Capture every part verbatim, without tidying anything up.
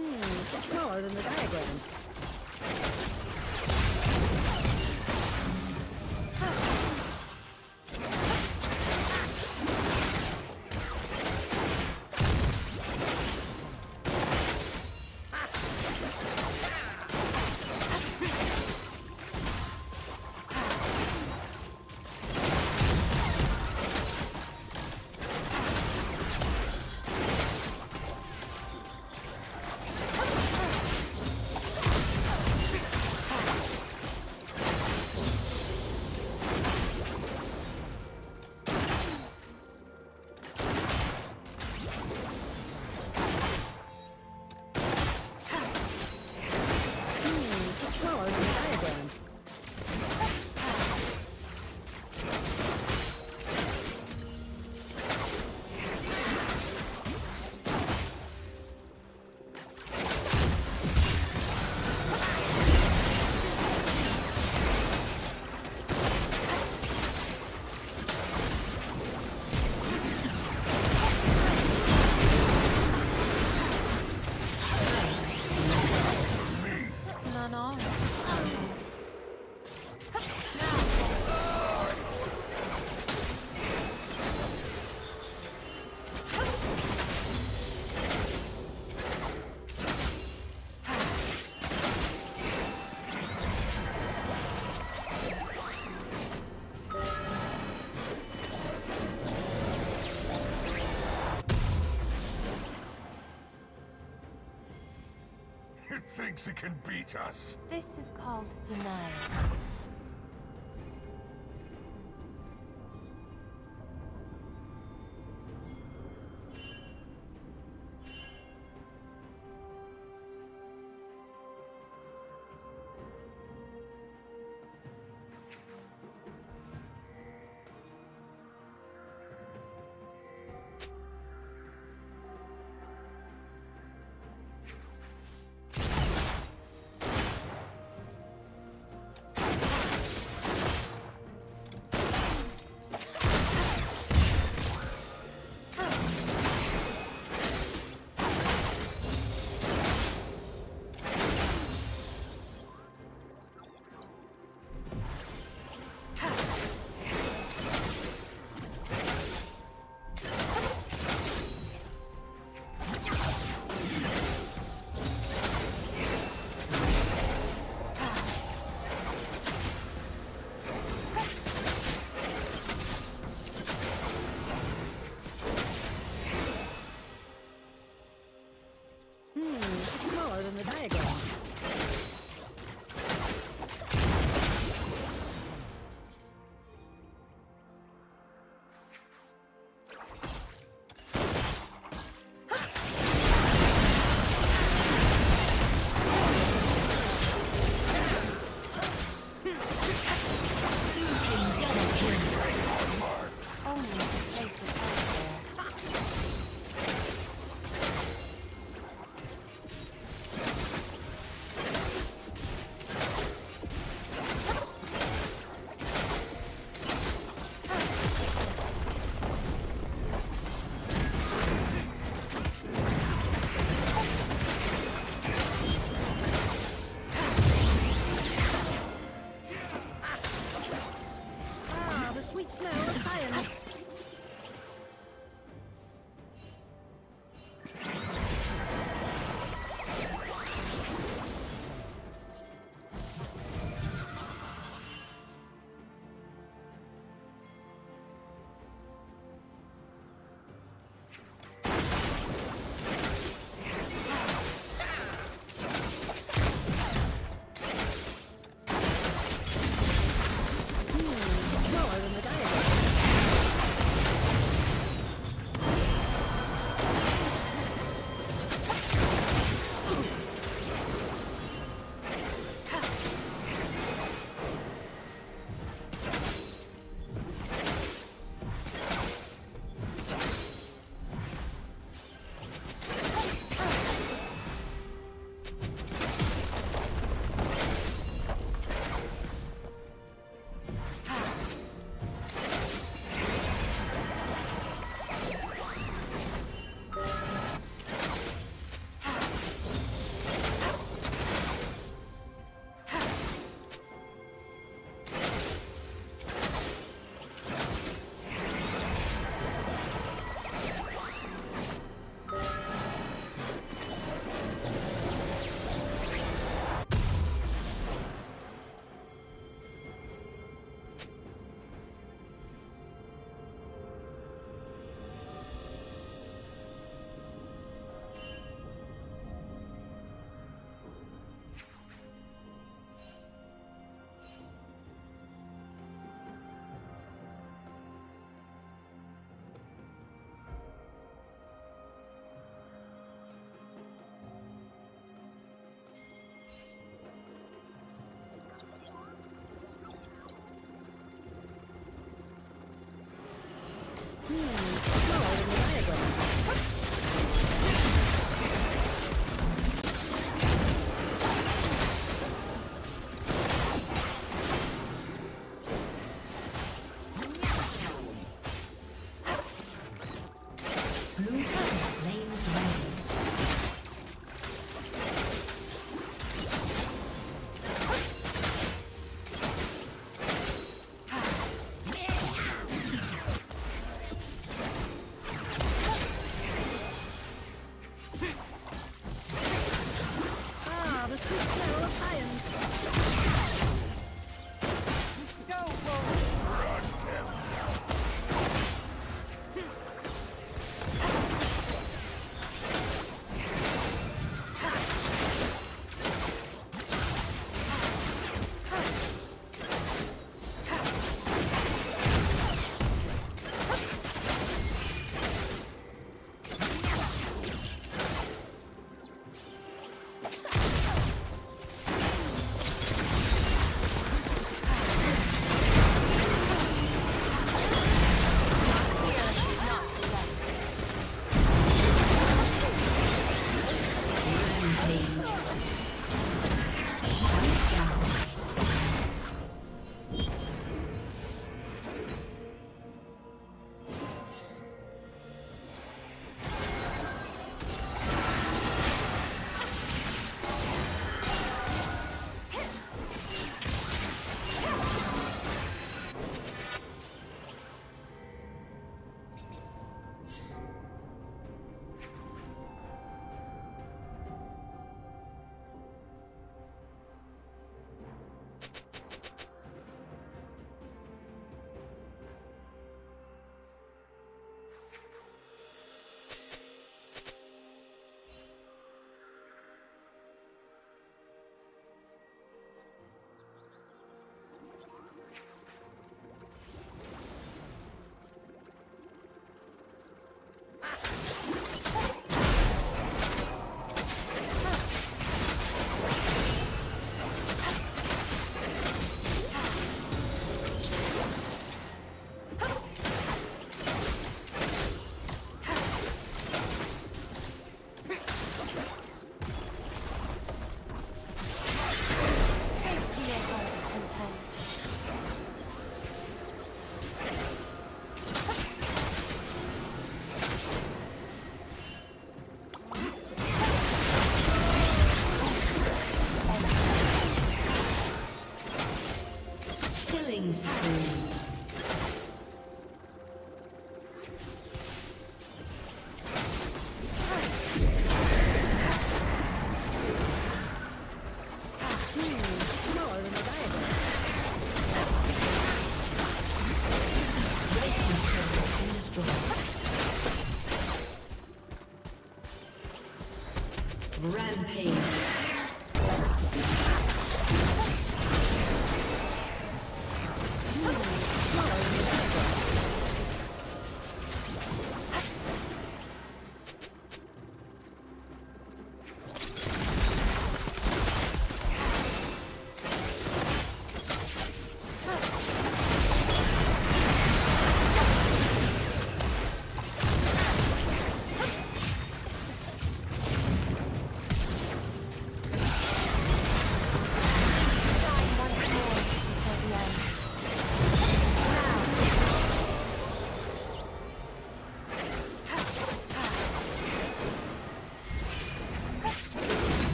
Hmm, smaller than the diagram. Thinks it can beat us. This is called denial.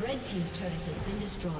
Red team's turret has been destroyed.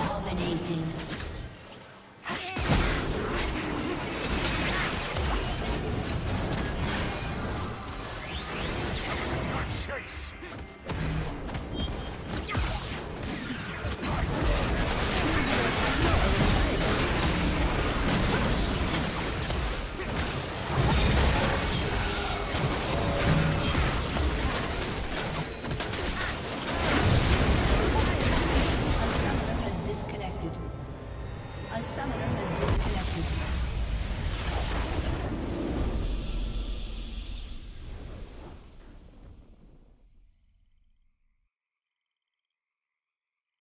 Dominating.